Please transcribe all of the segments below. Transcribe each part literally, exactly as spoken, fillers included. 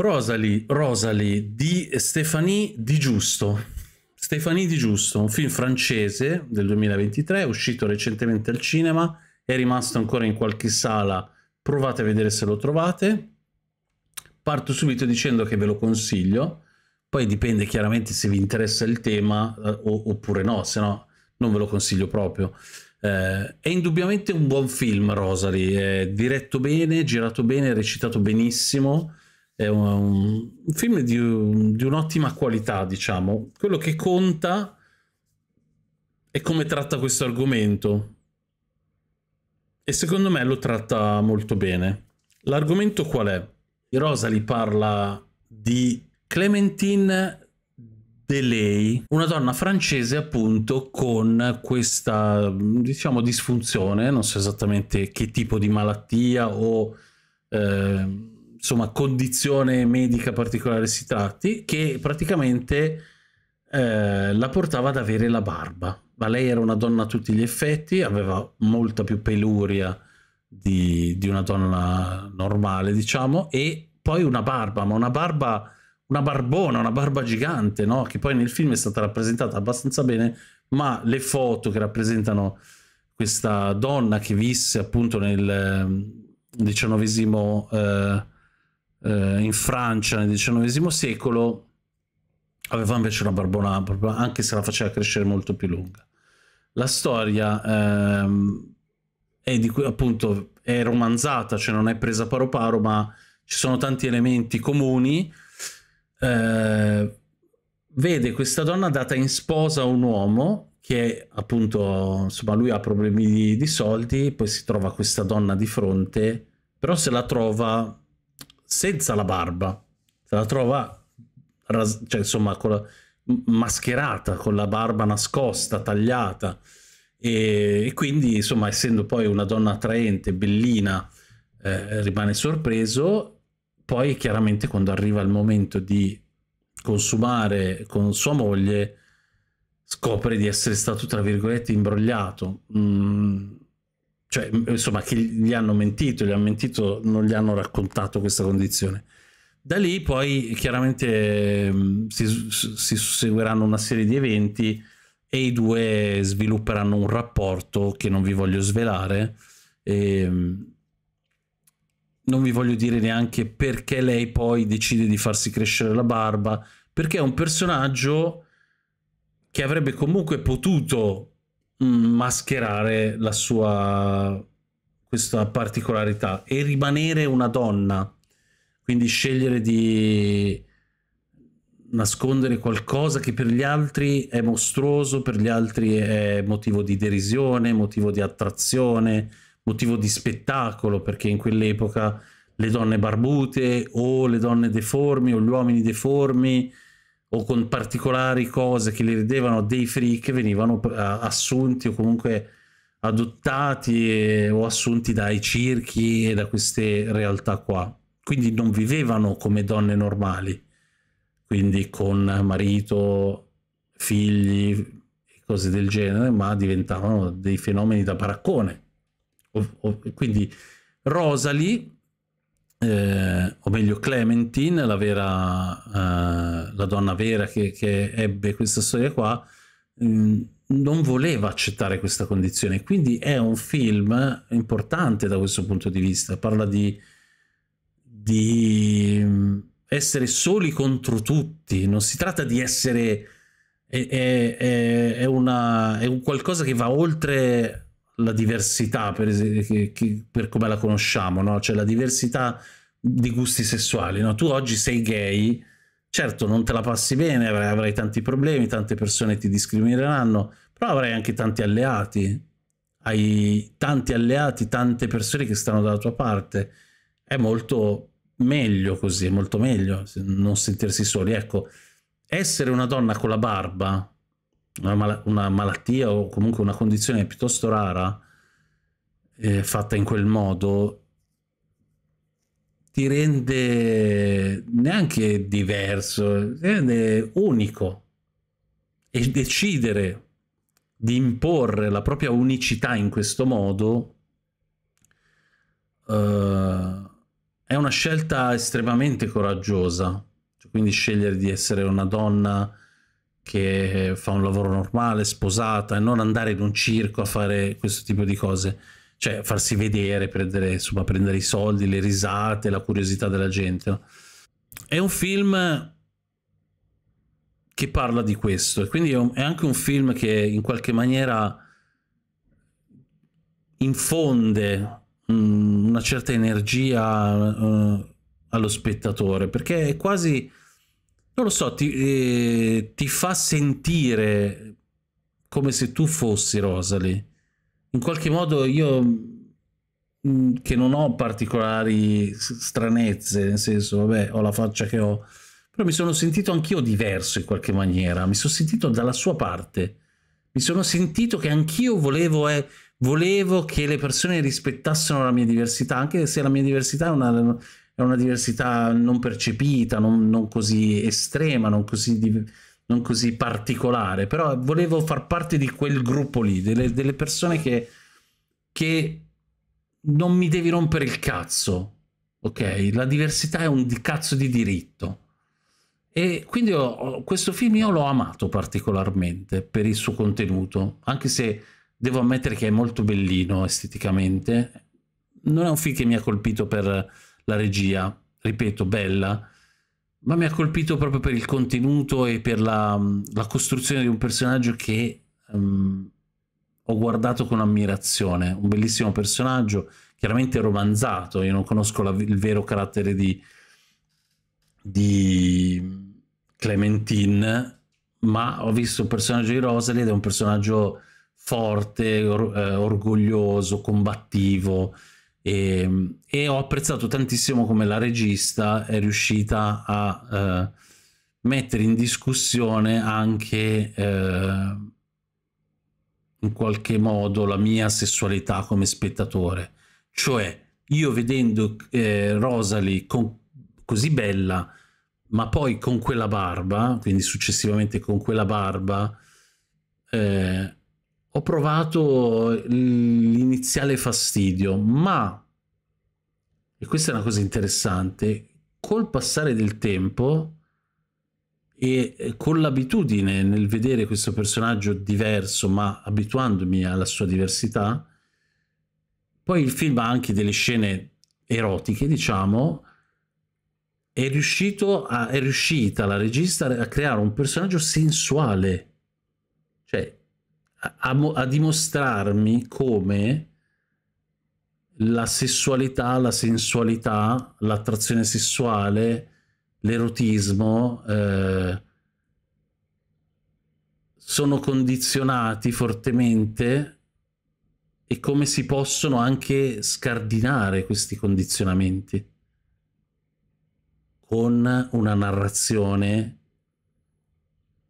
Rosalie, Rosalie di Stéphanie Di Giusto. Stéphanie Di Giusto, un film francese del duemilaventitré, uscito recentemente al cinema, è rimasto ancora in qualche sala, provate a vedere se lo trovate. Parto subito dicendo che ve lo consiglio, poi dipende chiaramente se vi interessa il tema eh, oppure no, se no non ve lo consiglio proprio. Eh, è indubbiamente un buon film, Rosalie, è diretto bene, girato bene, recitato benissimo, è un, un film di, un, di un'ottima qualità, diciamo. Quello che conta è come tratta questo argomento e secondo me lo tratta molto bene. L'argomento qual è? Rosalie parla di Clémentine Delait, una donna francese appunto con questa, diciamo, disfunzione, non so esattamente che tipo di malattia o eh, insomma condizione medica particolare si tratti, che praticamente eh, la portava ad avere la barba. Ma lei era una donna a tutti gli effetti, aveva molta più peluria di, di una donna normale, diciamo, e poi una barba, ma una barba... una barbona, una barba gigante, no? Che poi nel film è stata rappresentata abbastanza bene, ma le foto che rappresentano questa donna che visse appunto nel diciannovesimo eh, eh, in Francia nel diciannovesimo secolo aveva invece una barbona, anche se la faceva crescere molto più lunga. La storia ehm, è di cui appunto è romanzata, cioè non è presa paro paro, ma ci sono tanti elementi comuni. Eh, vede questa donna data in sposa a un uomo che appunto, insomma, lui ha problemi di, di soldi, poi si trova questa donna di fronte, però se la trova senza la barba, se la trova ras cioè, insomma, con la, mascherata, con la barba nascosta, tagliata, e, e quindi insomma, essendo poi una donna attraente, bellina, eh, rimane sorpreso. Poi chiaramente quando arriva il momento di consumare con sua moglie scopre di essere stato, tra virgolette, imbrogliato. Mm, cioè, insomma, che gli hanno mentito, gli hanno mentito, non gli hanno raccontato questa condizione. Da lì poi chiaramente si, si susseguiranno una serie di eventi e i due svilupperanno un rapporto che non vi voglio svelare. E... non vi voglio dire neanche perché lei poi decide di farsi crescere la barba, perché è un personaggio che avrebbe comunque potuto mascherare la sua questa particolarità e rimanere una donna, quindi scegliere di nascondere qualcosa che per gli altri è mostruoso, per gli altri è motivo di derisione, motivo di attrazione, motivo di spettacolo, perché in quell'epoca le donne barbute o le donne deformi o gli uomini deformi o con particolari cose che li rendevano dei freak venivano assunti o comunque adottati e, o assunti dai circhi e da queste realtà qua, quindi non vivevano come donne normali, quindi con marito, figli, cose del genere, ma diventavano dei fenomeni da baraccone. Quindi Rosalie, eh, o meglio Clémentine, la, vera, eh, la donna vera che, che ebbe questa storia qua, mh, non voleva accettare questa condizione, quindi è un film importante da questo punto di vista, parla di, di essere soli contro tutti, non si tratta di essere, è, è, è, una, è un qualcosa che va oltre... la diversità per, per come la conosciamo, no? Cioè la diversità di gusti sessuali, no? Tu oggi sei gay, certo non te la passi bene, avrai, avrai tanti problemi, tante persone ti discrimineranno, però avrai anche tanti alleati, hai tanti alleati, tante persone che stanno dalla tua parte, è molto meglio così, è molto meglio non sentirsi soli. Ecco, essere una donna con la barba, Una, mal una malattia o comunque una condizione piuttosto rara, eh, fatta in quel modo, ti rende neanche diverso, ti rende unico, e decidere di imporre la propria unicità in questo modo eh, È una scelta estremamente coraggiosa, quindi scegliere di essere una donna che fa un lavoro normale, sposata, e non andare in un circo a fare questo tipo di cose, cioè farsi vedere, prendere, insomma, prendere i soldi, le risate, la curiosità della gente, no? È un film che parla di questo, e quindi è, un, è anche un film che in qualche maniera infonde una certa energia uh, allo spettatore, perché è quasi, non lo so, ti, eh, ti fa sentire come se tu fossi Rosalie. In qualche modo io, mh, che non ho particolari stranezze, nel senso, vabbè, ho la faccia che ho, però mi sono sentito anch'io diverso in qualche maniera, mi sono sentito dalla sua parte, mi sono sentito che anch'io volevo... Eh, Volevo che le persone rispettassero la mia diversità, anche se la mia diversità è una, è una diversità non percepita, non, non così estrema, non così, non così particolare, però volevo far parte di quel gruppo lì, delle, delle persone che, che non mi devi rompere il cazzo, ok? La diversità è un cazzo di diritto. E quindi io, questo film io l'ho amato particolarmente per il suo contenuto, anche se... devo ammettere che è molto bellino esteticamente. Non è un film che mi ha colpito per la regia, ripeto, bella, ma mi ha colpito proprio per il contenuto e per la, la costruzione di un personaggio che um, ho guardato con ammirazione. Un bellissimo personaggio, chiaramente romanzato, io non conosco la, il vero carattere di, di Clémentine, ma ho visto il personaggio di Rosalie ed è un personaggio... forte, or, eh, orgoglioso, combattivo, e, e ho apprezzato tantissimo come la regista è riuscita a eh, mettere in discussione anche eh, in qualche modo la mia sessualità come spettatore, cioè io vedendo eh, Rosalie con, così bella, ma poi con quella barba, quindi successivamente con quella barba, eh, ho provato l'iniziale fastidio, ma, e questa è una cosa interessante, col passare del tempo e con l'abitudine nel vedere questo personaggio diverso, ma abituandomi alla sua diversità, poi il film ha anche delle scene erotiche, diciamo, è, riuscito a, è riuscita la regista a creare un personaggio sensuale, cioè A, a dimostrarmi come la sessualità, la sensualità, l'attrazione sessuale, l'erotismo eh, sono condizionati fortemente e come si possono anche scardinare questi condizionamenti con una narrazione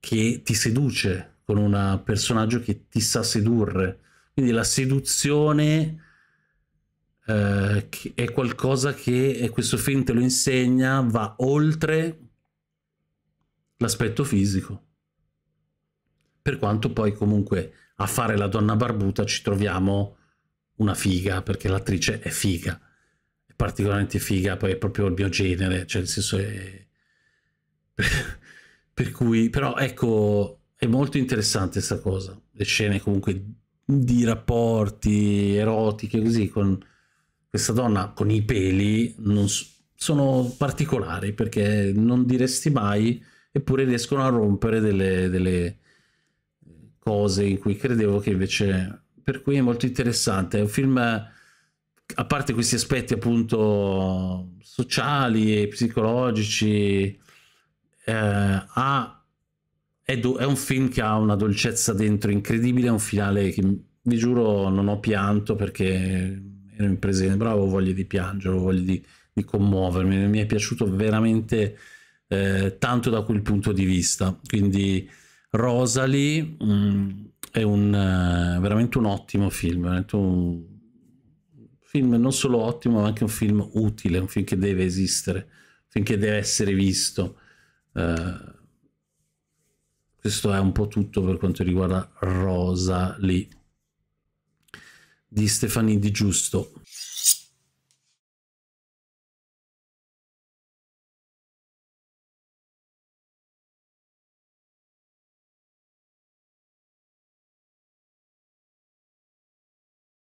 che ti seduce, con un personaggio che ti sa sedurre. Quindi la seduzione eh, è qualcosa che, e questo film te lo insegna, va oltre l'aspetto fisico. Per quanto poi comunque a fare la donna barbuta ci troviamo una figa, perché l'attrice è figa, è particolarmente figa, poi è proprio il mio genere, cioè nel senso è... per cui, però ecco... è molto interessante questa cosa, le scene comunque di rapporti erotiche così con questa donna con i peli non so, sono particolari perché non diresti mai, eppure riescono a rompere delle, delle cose in cui credevo che invece, per cui è molto interessante. È un film, a parte questi aspetti appunto sociali e psicologici, eh, ha È un film che ha una dolcezza dentro incredibile, è un finale che vi giuro non ho pianto perché ero in presenza, bravo, avevo voglia di piangere, avevo voglia di, di commuovermi, mi è piaciuto veramente eh, tanto da quel punto di vista. Quindi Rosalie mh, è un, eh, veramente un ottimo film, veramente un film non solo ottimo ma anche un film utile, un film che deve esistere, un film che deve essere visto. Eh, Questo è un po' tutto per quanto riguarda Rosalie di Stéphanie Di Giusto.